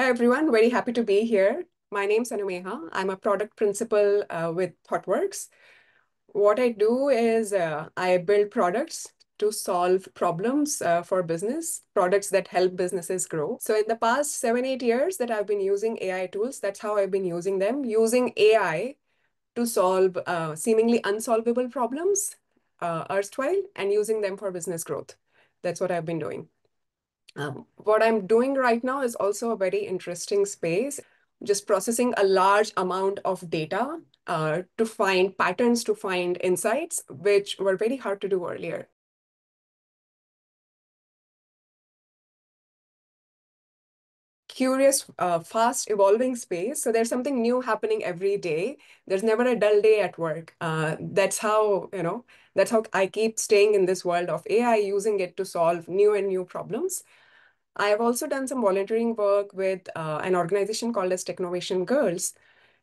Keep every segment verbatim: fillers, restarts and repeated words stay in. Hi, everyone. Very happy to be here. My name's Anumeha. I'm a product principal uh, with ThoughtWorks. What I do is uh, I build products to solve problems uh, for business, products that help businesses grow. So in the past seven, eight years that I've been using A I tools, that's how I've been using them, using A I to solve uh, seemingly unsolvable problems uh, erstwhile and using them for business growth. That's what I've been doing. Um, what I'm doing right now is also a very interesting space, just processing a large amount of data uh, to find patterns, to find insights, which were very hard to do earlier. Curious, uh, fast evolving space. So there's something new happening every day. There's never a dull day at work. Uh, that's how, you know, that's how I keep staying in this world of A I, using it to solve new and new problems. I have also done some volunteering work with uh, an organization called as Technovation Girls,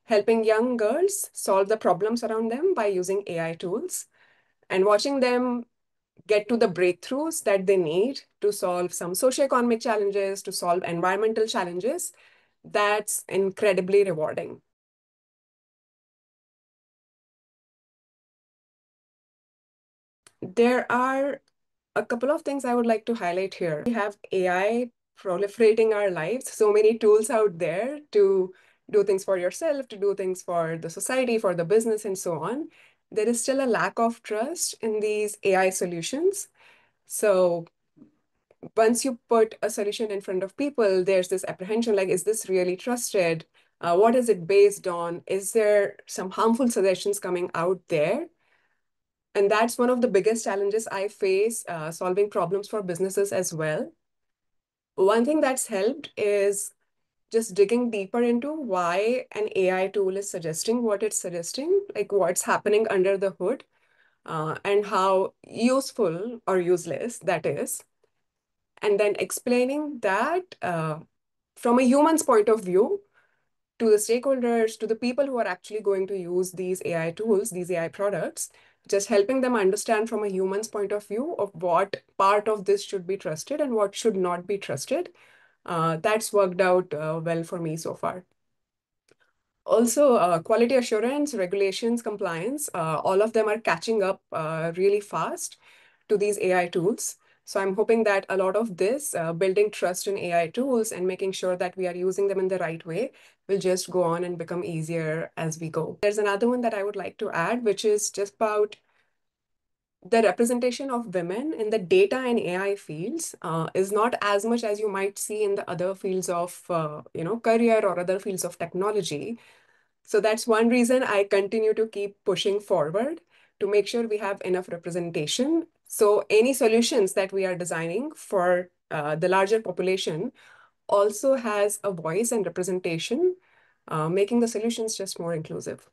helping young girls solve the problems around them by using A I tools and watching them get to the breakthroughs that they need to solve some socioeconomic challenges, to solve environmental challenges. That's incredibly rewarding. There are a couple of things I would like to highlight here. We have A I proliferating our lives, so many tools out there to do things for yourself, to do things for the society, for the business, and so on. There is still a lack of trust in these A I solutions. So once you put a solution in front of people, there's this apprehension, like, is this really trusted? Uh, what is it based on? Is there some harmful suggestions coming out there? And that's one of the biggest challenges I face uh, solving problems for businesses as well. One thing that's helped is just digging deeper into why an A I tool is suggesting what it's suggesting, like what's happening under the hood, uh, and how useful or useless that is. And then explaining that uh, from a human's point of view to the stakeholders, to the people who are actually going to use these A I tools, these A I products, just helping them understand from a human's point of view of what part of this should be trusted and what should not be trusted. Uh, that's worked out uh, well for me so far. Also, uh, quality assurance, regulations, compliance, uh, all of them are catching up uh, really fast to these A I tools. So I'm hoping that a lot of this, uh, building trust in A I tools and making sure that we are using them in the right way, will just go on and become easier as we go. There's another one that I would like to add, which is just about the representation of women in the data and A I fields uh, is not as much as you might see in the other fields of uh, you know, career or other fields of technology. So that's one reason I continue to keep pushing forward to make sure we have enough representation. So any solutions that we are designing for uh, the larger population also has a voice and representation, uh, making the solutions just more inclusive.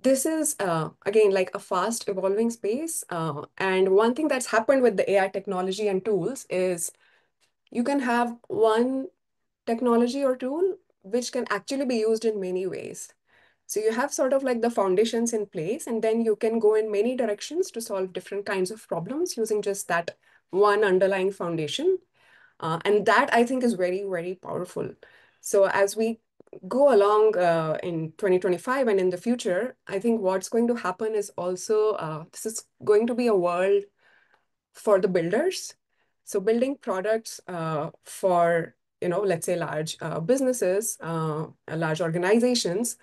This is, uh, again, like a fast evolving space. Uh, and one thing that's happened with the A I technology and tools is you can have one technology or tool which can actually be used in many ways. So you have sort of like the foundations in place, and then you can go in many directions to solve different kinds of problems using just that one underlying foundation. Uh, and that, I think, is very, very powerful. So as we go along uh, in twenty twenty-five and in the future, I think what's going to happen is also, uh, this is going to be a world for the builders. So building products uh, for, you know, let's say large uh, businesses, uh, large organizations,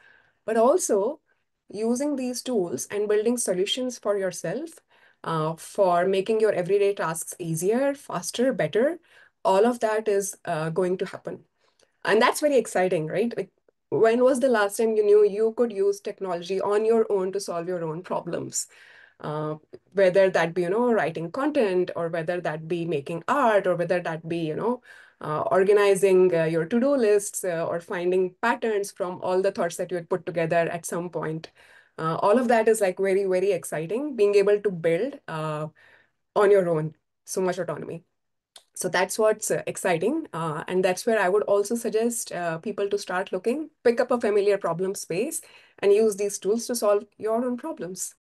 but also using these tools and building solutions for yourself, uh, for making your everyday tasks easier, faster, better. All of that is uh, going to happen. And that's very exciting, right? Like, when was the last time you knew you could use technology on your own to solve your own problems? Uh, whether that be, you know, writing content, or whether that be making art, or whether that be, you know, Uh, organizing uh, your to-do lists, uh, or finding patterns from all the thoughts that you had put together at some point. Uh, all of that is like very, very exciting, being able to build uh, on your own, so much autonomy. So that's what's uh, exciting. Uh, and that's where I would also suggest uh, people to start looking, pick up a familiar problem space and use these tools to solve your own problems.